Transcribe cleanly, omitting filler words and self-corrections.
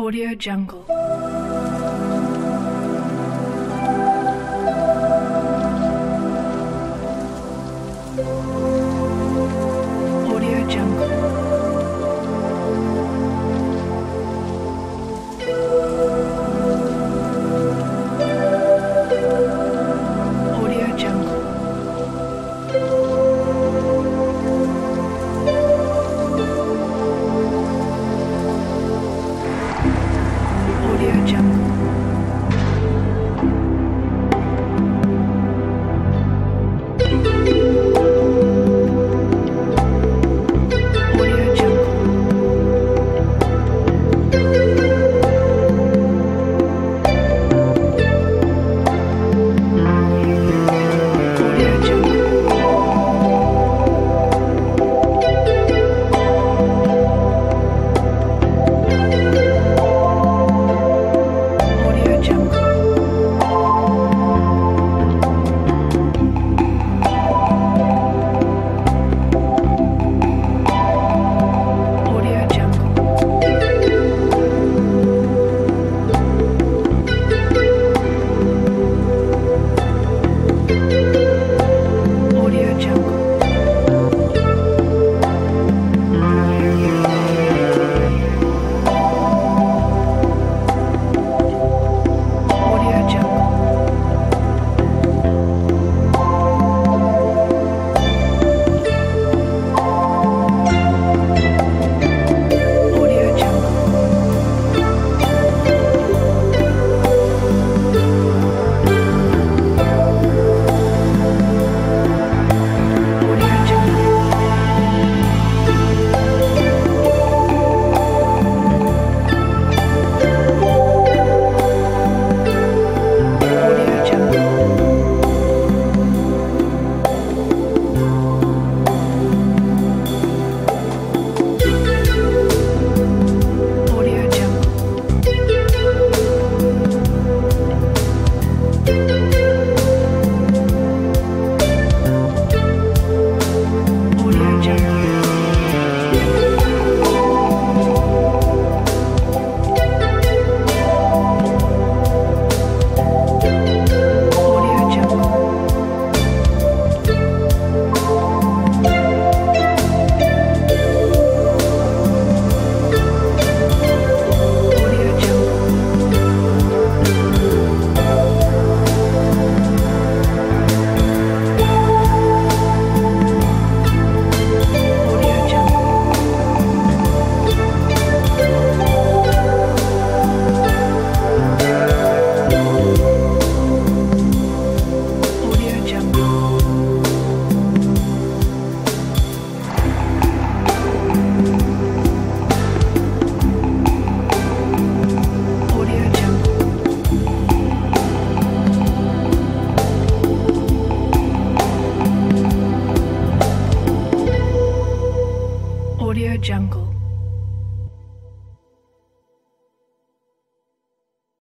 AudioJungle. AudioJungle.